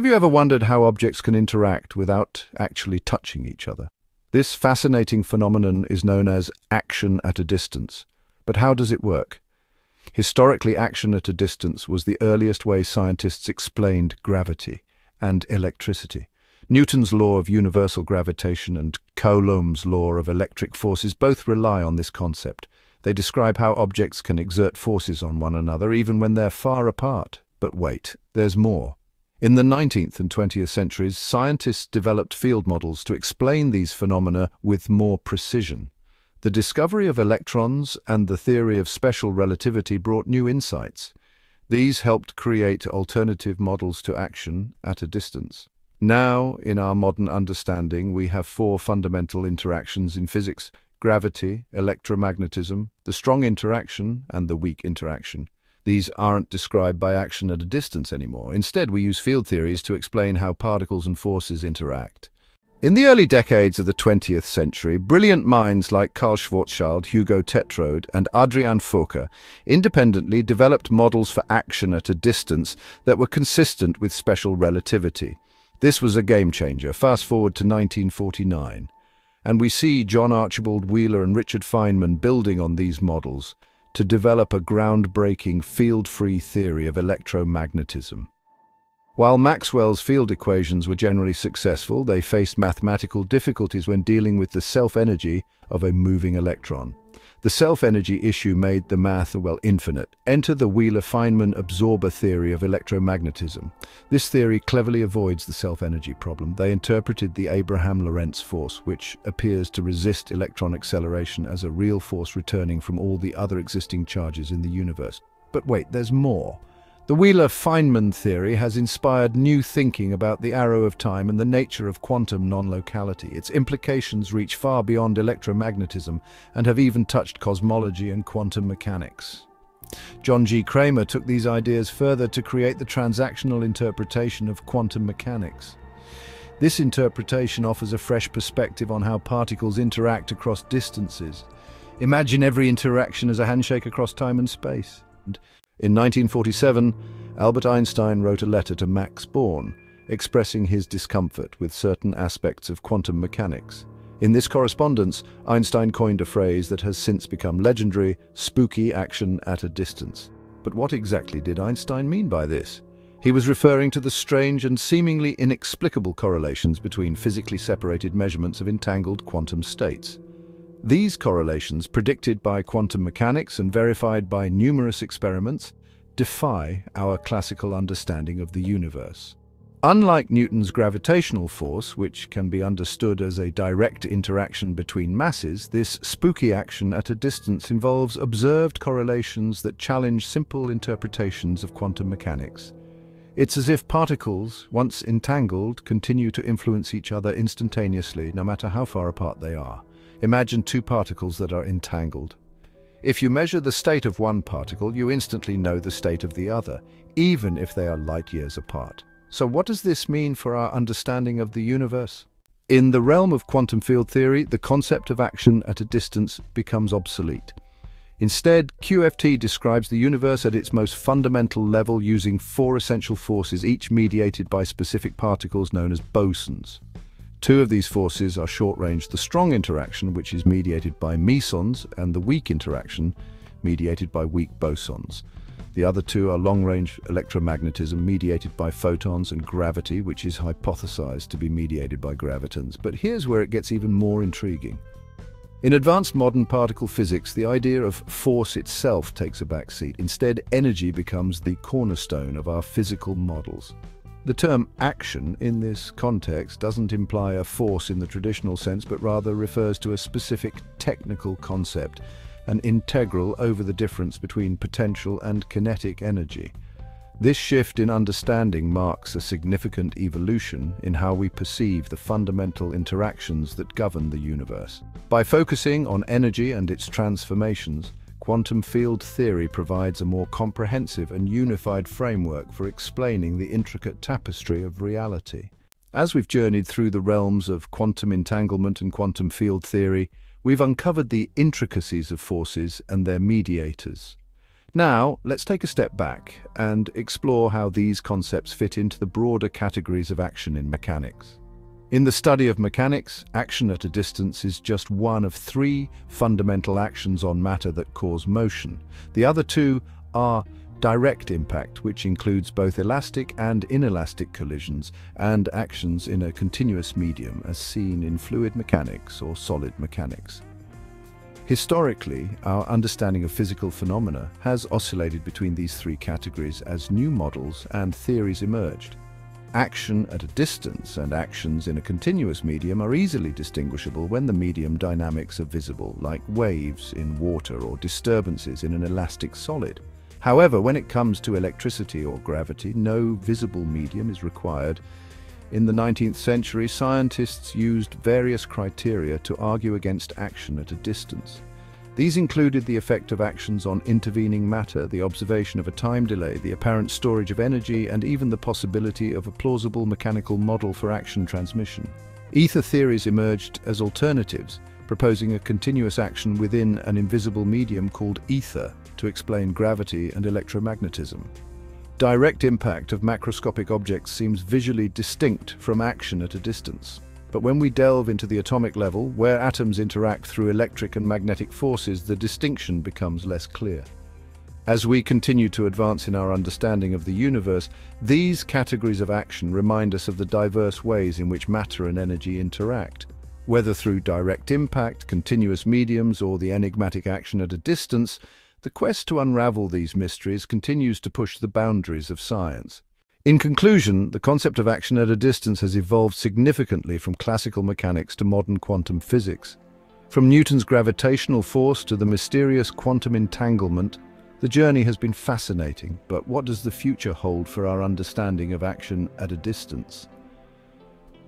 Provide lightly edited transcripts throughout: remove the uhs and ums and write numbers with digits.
Have you ever wondered how objects can interact without actually touching each other? This fascinating phenomenon is known as action at a distance. But how does it work? Historically, action at a distance was the earliest way scientists explained gravity and electricity. Newton's law of universal gravitation and Coulomb's law of electric forces both rely on this concept. They describe how objects can exert forces on one another even when they're far apart. But wait, there's more. In the 19th and 20th centuries, scientists developed field models to explain these phenomena with more precision. The discovery of electrons and the theory of special relativity brought new insights. These helped create alternative models to action at a distance. Now, in our modern understanding, we have four fundamental interactions in physics: gravity, electromagnetism, the strong interaction, and the weak interaction. These aren't described by action at a distance anymore. Instead, we use field theories to explain how particles and forces interact. In the early decades of the 20th century, brilliant minds like Karl Schwarzschild, Hugo Tetrode, and Adrian Fokker independently developed models for action at a distance that were consistent with special relativity. This was a game changer. Fast forward to 1949, and we see John Archibald Wheeler and Richard Feynman building on these models to develop a groundbreaking field-free theory of electromagnetism. While Maxwell's field equations were generally successful, they faced mathematical difficulties when dealing with the self-energy of a moving electron. The self-energy issue made the math, well, infinite. Enter the Wheeler-Feynman absorber theory of electromagnetism. This theory cleverly avoids the self-energy problem. They interpreted the Abraham-Lorentz force, which appears to resist electron acceleration, as a real force returning from all the other existing charges in the universe. But wait, there's more. The Wheeler-Feynman theory has inspired new thinking about the arrow of time and the nature of quantum non-locality. Its implications reach far beyond electromagnetism and have even touched cosmology and quantum mechanics. John G. Cramer took these ideas further to create the transactional interpretation of quantum mechanics. This interpretation offers a fresh perspective on how particles interact across distances. Imagine every interaction as a handshake across time and space. In 1947, Albert Einstein wrote a letter to Max Born, expressing his discomfort with certain aspects of quantum mechanics. In this correspondence, Einstein coined a phrase that has since become legendary: spooky action at a distance. But what exactly did Einstein mean by this? He was referring to the strange and seemingly inexplicable correlations between physically separated measurements of entangled quantum states. These correlations, predicted by quantum mechanics and verified by numerous experiments, defy our classical understanding of the universe. Unlike Newton's gravitational force, which can be understood as a direct interaction between masses, this spooky action at a distance involves observed correlations that challenge simple interpretations of quantum mechanics. It's as if particles, once entangled, continue to influence each other instantaneously, no matter how far apart they are. Imagine two particles that are entangled. If you measure the state of one particle, you instantly know the state of the other, even if they are light years apart. So what does this mean for our understanding of the universe? In the realm of quantum field theory, the concept of action at a distance becomes obsolete. Instead, QFT describes the universe at its most fundamental level using four essential forces, each mediated by specific particles known as bosons. Two of these forces are short-range: the strong interaction, which is mediated by mesons, and the weak interaction, mediated by weak bosons. The other two are long-range electromagnetism, mediated by photons, and gravity, which is hypothesized to be mediated by gravitons. But here's where it gets even more intriguing. In advanced modern particle physics, the idea of force itself takes a backseat. Instead, energy becomes the cornerstone of our physical models. The term action in this context doesn't imply a force in the traditional sense, but rather refers to a specific technical concept, an integral over the difference between potential and kinetic energy. This shift in understanding marks a significant evolution in how we perceive the fundamental interactions that govern the universe. By focusing on energy and its transformations, quantum field theory provides a more comprehensive and unified framework for explaining the intricate tapestry of reality. As we've journeyed through the realms of quantum entanglement and quantum field theory, we've uncovered the intricacies of forces and their mediators. Now, let's take a step back and explore how these concepts fit into the broader categories of action in mechanics. In the study of mechanics, action at a distance is just one of three fundamental actions on matter that cause motion. The other two are direct impact, which includes both elastic and inelastic collisions, and actions in a continuous medium as seen in fluid mechanics or solid mechanics. Historically, our understanding of physical phenomena has oscillated between these three categories as new models and theories emerged. Action at a distance and actions in a continuous medium are easily distinguishable when the medium dynamics are visible, like waves in water or disturbances in an elastic solid. However, when it comes to electricity or gravity, no visible medium is required. In the 19th century, scientists used various criteria to argue against action at a distance. These included the effect of actions on intervening matter, the observation of a time delay, the apparent storage of energy, and even the possibility of a plausible mechanical model for action transmission. Ether theories emerged as alternatives, proposing a continuous action within an invisible medium called ether to explain gravity and electromagnetism. Direct impact of macroscopic objects seems visually distinct from action at a distance. But when we delve into the atomic level, where atoms interact through electric and magnetic forces, the distinction becomes less clear. As we continue to advance in our understanding of the universe, these categories of action remind us of the diverse ways in which matter and energy interact. Whether through direct impact, continuous mediums, or the enigmatic action at a distance, the quest to unravel these mysteries continues to push the boundaries of science. In conclusion, the concept of action at a distance has evolved significantly from classical mechanics to modern quantum physics. From Newton's gravitational force to the mysterious quantum entanglement, the journey has been fascinating, but what does the future hold for our understanding of action at a distance?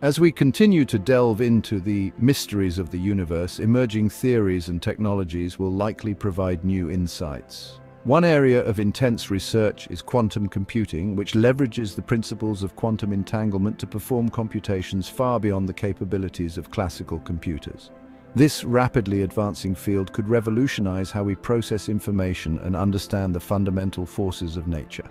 As we continue to delve into the mysteries of the universe, emerging theories and technologies will likely provide new insights. One area of intense research is quantum computing, which leverages the principles of quantum entanglement to perform computations far beyond the capabilities of classical computers. This rapidly advancing field could revolutionize how we process information and understand the fundamental forces of nature.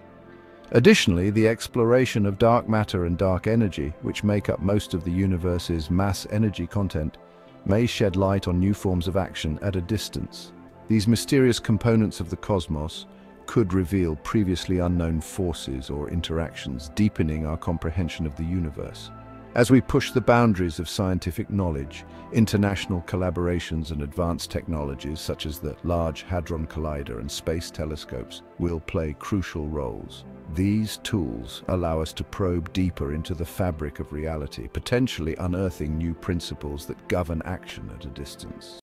Additionally, the exploration of dark matter and dark energy, which make up most of the universe's mass energy content, may shed light on new forms of action at a distance. These mysterious components of the cosmos could reveal previously unknown forces or interactions, deepening our comprehension of the universe. As we push the boundaries of scientific knowledge, international collaborations and advanced technologies such as the Large Hadron Collider and space telescopes will play crucial roles. These tools allow us to probe deeper into the fabric of reality, potentially unearthing new principles that govern action at a distance.